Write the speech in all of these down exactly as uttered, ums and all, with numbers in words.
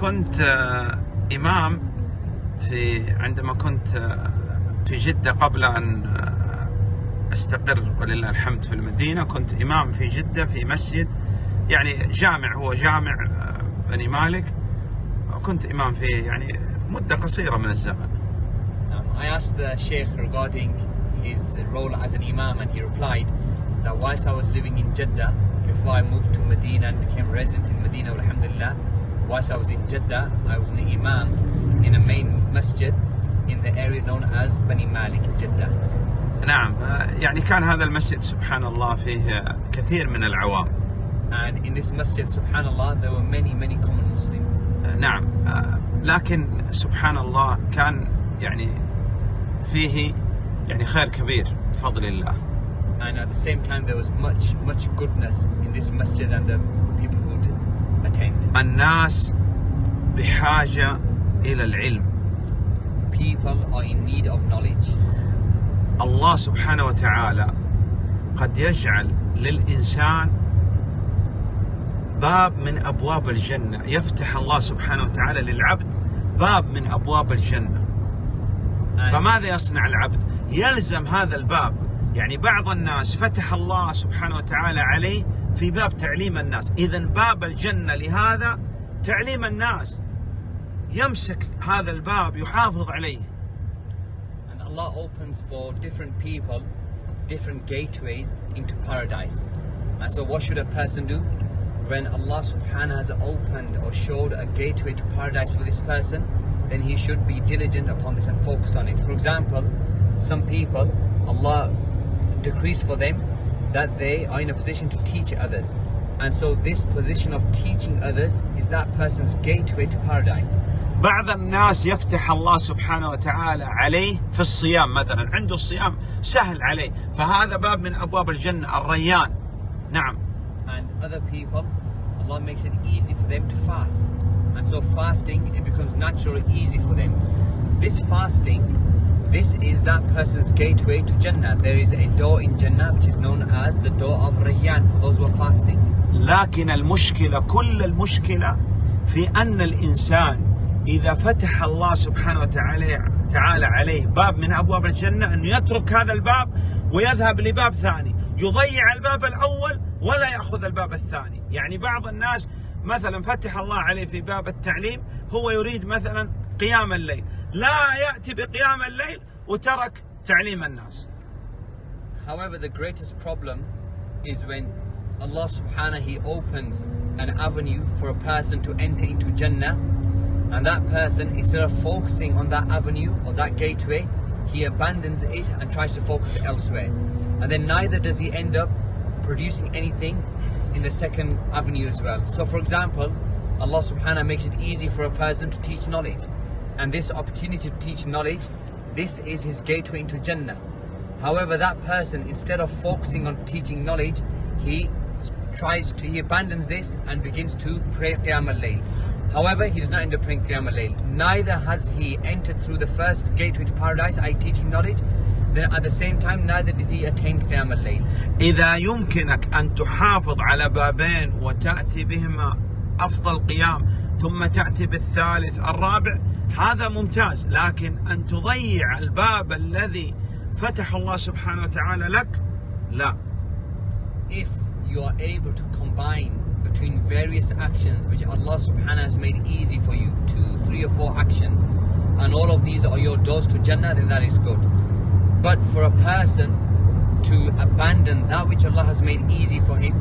كنت إمام في عندما كنت في جدة قبل أن أستقر ولله الحمد في المدينة. كنت إمام في جدة في مسجد، يعني جامع، هو جامع بني مالك، كنت إمام فيه يعني مدة قصيرة من الزمن. I asked the sheikh regarding his role as an imam, and he replied that whilst I was living in Jeddah, before I moved to Medina and became a resident in Medina, alhamdulillah, whilst I was in Jeddah, I was an imam in a main masjid in the area known as Bani Malik, Jeddah. نعم، يعني كان هذا المسجد سبحان الله فيه كثير من العوام. And in this masjid, سبحان الله, there were many many common Muslims. نعم، لكن سبحان الله كان يعني فيه يعني خير كبير بفضل الله. And at the same time there was much much goodness in this masjid and the people who did attend. الناس بحاجة إلى العلم. People are in need of knowledge. الله سبحانه وتعالى قد يجعل للإنسان باب من أبواب الجنة، يفتح الله سبحانه وتعالى للعبد باب من أبواب الجنة. فماذا يصنع العبد؟ يلزم هذا الباب. يعني بعض الناس فتح الله سبحانه وتعالى عليه في باب تعليم الناس، إذا باب الجنة لهذا تعليم الناس، يمسك هذا الباب يحافظ عليه. And Allah opens for different people different gateways into paradise. And so what should a person do? When Allah subhanahu has opened or showed a gateway to paradise for this person, then he should be diligent upon this and focus on it. For example, some people, Allah decrees for them that they are in a position to teach others. And so this position of teaching others is that person's gateway to paradise. بعض الناس يفتح الله سبحانه وتعالى عليه في الصيام مثلا، عنده الصيام سهل عليه، فهذا باب من أبواب الجنة، الريان. نعم. And other people, Allah makes it easy for them to fast. And so fasting, it becomes naturally easy for them. This fasting, this is that person's gateway to Jannah. There is a door in Jannah which is known as the door of Rayyan for those who are fasting. لكن المشكلة، كل المشكلة في أن الإنسان إذا فتح الله سبحانه وتعالى عليه باب من أبواب الجنة أنه يترك هذا الباب ويذهب لباب ثاني، يضيع الباب الأول ولا يأخذ الباب الثاني. يعني بعض الناس مثلا فتح الله عليه في باب التعليم، هو يريد مثلا قيام الليل، لا يأتي بقيام الليل وترك تعليم الناس. However, the greatest problem is when Allah subhanahu he opens an avenue for a person to enter into Jannah, and that person, instead of focusing on that avenue or that gateway, he abandons it and tries to focus elsewhere, and then neither does he end up producing anything in the second avenue as well. So for example, Allah subhanahu makes it easy for a person to teach knowledge, and this opportunity to teach knowledge, this is his gateway into Jannah. However, that person, instead of focusing on teaching knowledge, he tries to, he abandons this and begins to pray Qiyam al-Layl. However, he does not end up praying Qiyam al-Layl. Neither has he entered through the first gateway to paradise, i.e. teaching knowledge. Then at the same time neither did he attain Qiyam al-Layl. إذا يمكنك أن تحافظ على بابين وتأتي بهما أفضل قيام ثم تأتي بالثالث الرابع، هذا ممتاز. لكن أن تضيع الباب الذي فتح الله سبحانه وتعالى لك، لا. If you are able to combine between various actions which Allah subhanahu has made easy for you, two, three or four actions, and all of these are your doors to Jannah, then that is good. But for a person to abandon that which Allah has made easy for him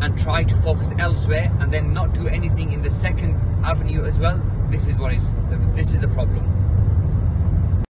and try to focus elsewhere and then not do anything in the second avenue as well, this is what is the, this is the problem.